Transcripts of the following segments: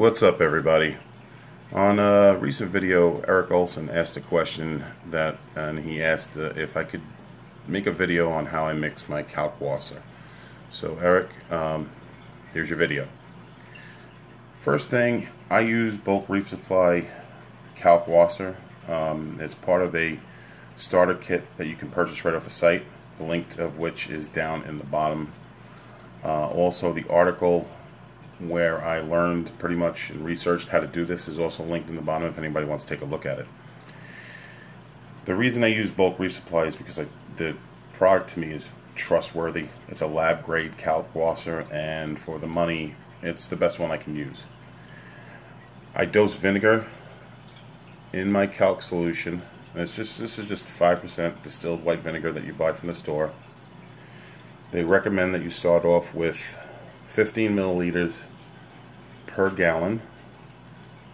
What's up, everybody? On a recent video, Eric Olson asked a question that, and he asked if I could make a video on how I mix my Kalkwasser. So Eric, here's your video. First thing, I use Bulk Reef Supply Kalkwasser. It's part of a starter kit that you can purchase right off the site, the link of which is down in the bottom. Also, the article where I learned pretty much and researched how to do this is also linked in the bottom if anybody wants to take a look at it. The reason I use Bulk Reef Supply is because the product to me is trustworthy. It's a lab grade Kalkwasser, and for the money it's the best one I can use. I dose vinegar in my Kalk solution, and this is just 5% distilled white vinegar that you buy from the store. They recommend that you start off with 15 milliliters per gallon,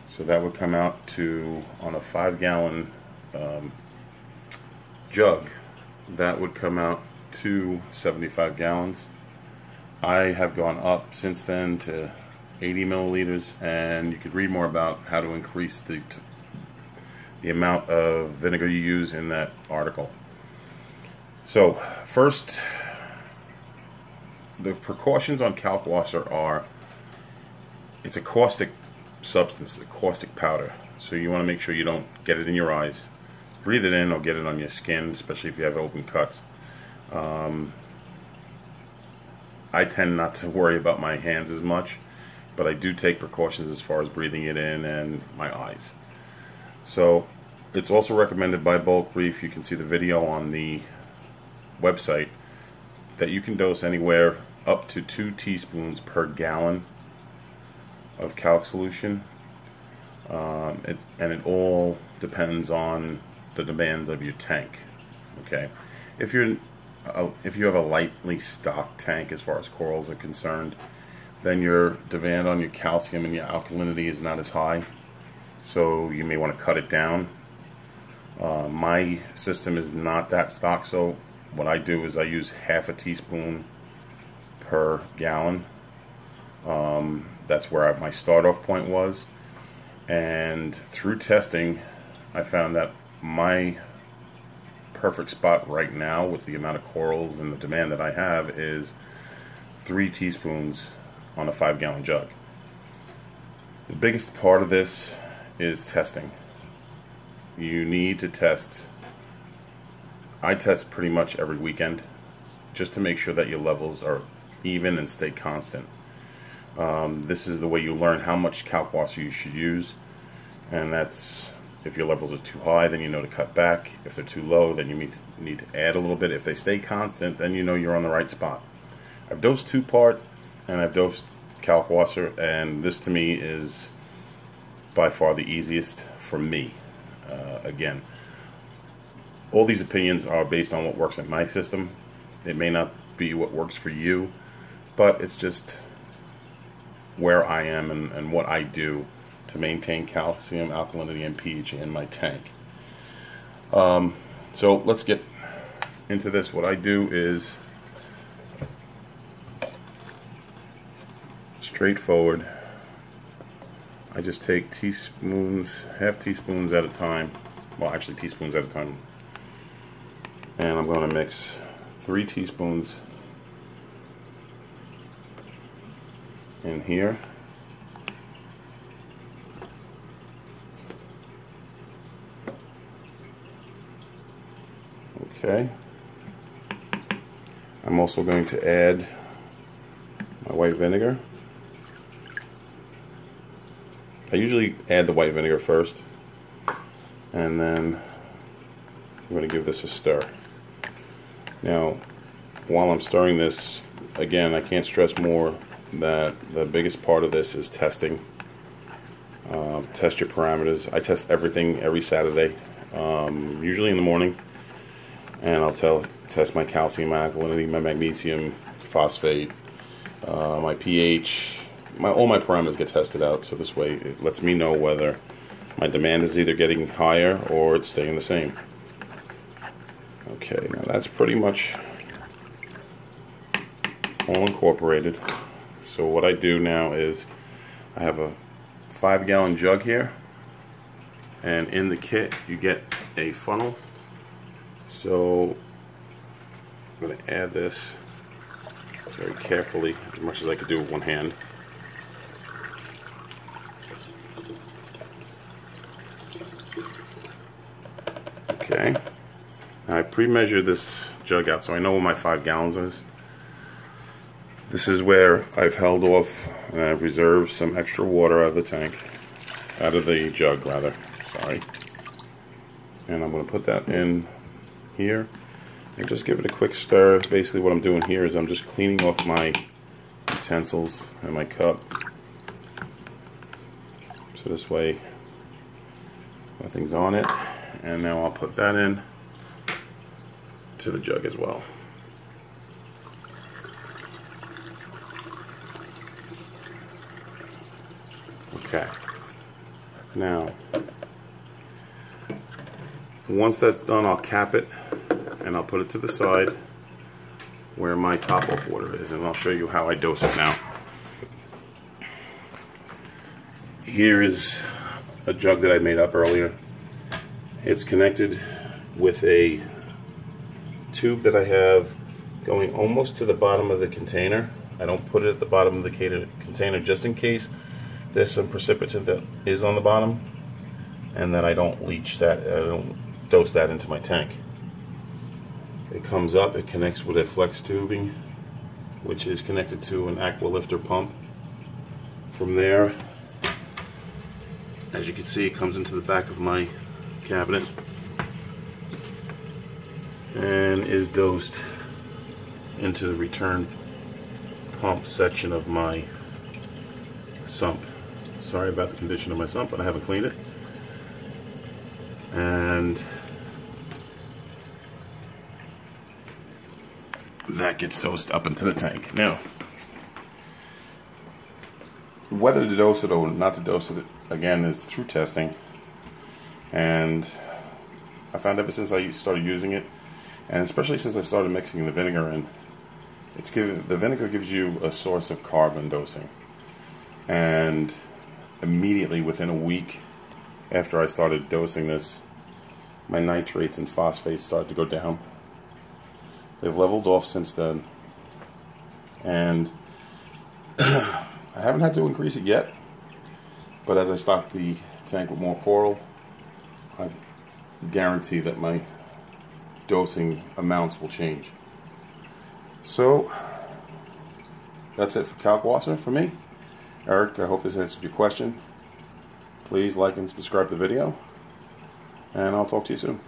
so that would come out to, on a 5 gallon jug, that would come out to 75 gallons. I have gone up since then to 80 milliliters, and you could read more about how to increase the amount of vinegar you use in that article. So first, the precautions on Kalkwasser are, it's a caustic substance, a caustic powder, so you want to make sure you don't get it in your eyes. Breathe it in or get it on your skin, especially if you have open cuts. I tend not to worry about my hands as much, but I do take precautions as far as breathing it in and my eyes. So it's also recommended by Bulk Reef, you can see the video on the website, that you can dose anywhere up to 2 teaspoons per gallon of Kalk solution, and it all depends on the demands of your tank. Okay, if you have a lightly stocked tank as far as corals are concerned, then your demand on your calcium and your alkalinity is not as high, so you may want to cut it down. My system is not that stocked, so what I do is I use half a teaspoon per gallon. That's where my start-off point was, and through testing I found that my perfect spot right now, with the amount of corals and the demand that I have, is 3 teaspoons on a 5 gallon jug. The biggest part of this is testing. You need to test. I test pretty much every weekend just to make sure that your levels are even and stay constant. This is the way you learn how much Kalkwasser you should use, and that's if your levels are too high, then you know to cut back. If they're too low, then you need to add a little bit. If they stay constant, then you know you're on the right spot. I've dosed 2-part and I've dosed Kalkwasser, and this to me is by far the easiest for me. Again, all these opinions are based on what works in my system. It may not be what works for you, but it's just where I am and what I do to maintain calcium, alkalinity, and pH in my tank. So let's get into this. What I do is straightforward. I just take teaspoons, half teaspoons at a time. Well, actually teaspoons at a time. And I'm going to mix 3 teaspoons in here. Okay. I'm also going to add my white vinegar. I usually add the white vinegar first, and then I'm going to give this a stir. Now, while I'm stirring this, again, I can't stress more that the biggest part of this is testing. Test your parameters. I test everything every Saturday, usually in the morning, and I'll test my calcium, my alkalinity, my magnesium, phosphate, my pH. All my parameters get tested out, so this way it lets me know whether my demand is either getting higher or it's staying the same. Okay, now that's pretty much all incorporated. So what I do now is I have a 5 gallon jug here, and in the kit you get a funnel. So I'm going to add this very carefully, as much as I could do with one hand. Okay, now I pre-measured this jug out so I know where my 5 gallons is. This is where I've held off and I've reserved some extra water out of the tank, out of the jug rather, sorry. And I'm going to put that in here and just give it a quick stir. Basically what I'm doing here is I'm just cleaning off my utensils and my cup, so this way nothing's on it. And now I'll put that in to the jug as well. Okay, now once that's done, I'll cap it and I'll put it to the side where my top off water is, and I'll show you how I dose it now. Here is a jug that I made up earlier. It's connected with a tube that I have going almost to the bottom of the container. I don't put it at the bottom of the container just in case there's some precipitate that is on the bottom, and that I don't leach that, I don't dose that into my tank. It comes up, it connects with a flex tubing, which is connected to an aqua lifter pump. From there, as you can see, it comes into the back of my cabinet and is dosed into the return pump section of my sump. Sorry about the condition of my sump, but I haven't cleaned it. And that gets dosed up into the tank. Now, whether to dose it or not to dose it, again, is through testing. And I found ever since I started using it, and especially since I started mixing the vinegar in, it's the vinegar gives you a source of carbon dosing. And immediately within a week after I started dosing this, my nitrates and phosphates started to go down. They've leveled off since then, and I haven't had to increase it yet, but as I stock the tank with more coral, I guarantee that my dosing amounts will change. So that's it for Kalkwasser for me. Eric, I hope this answered your question. Please like and subscribe to the video, and I'll talk to you soon.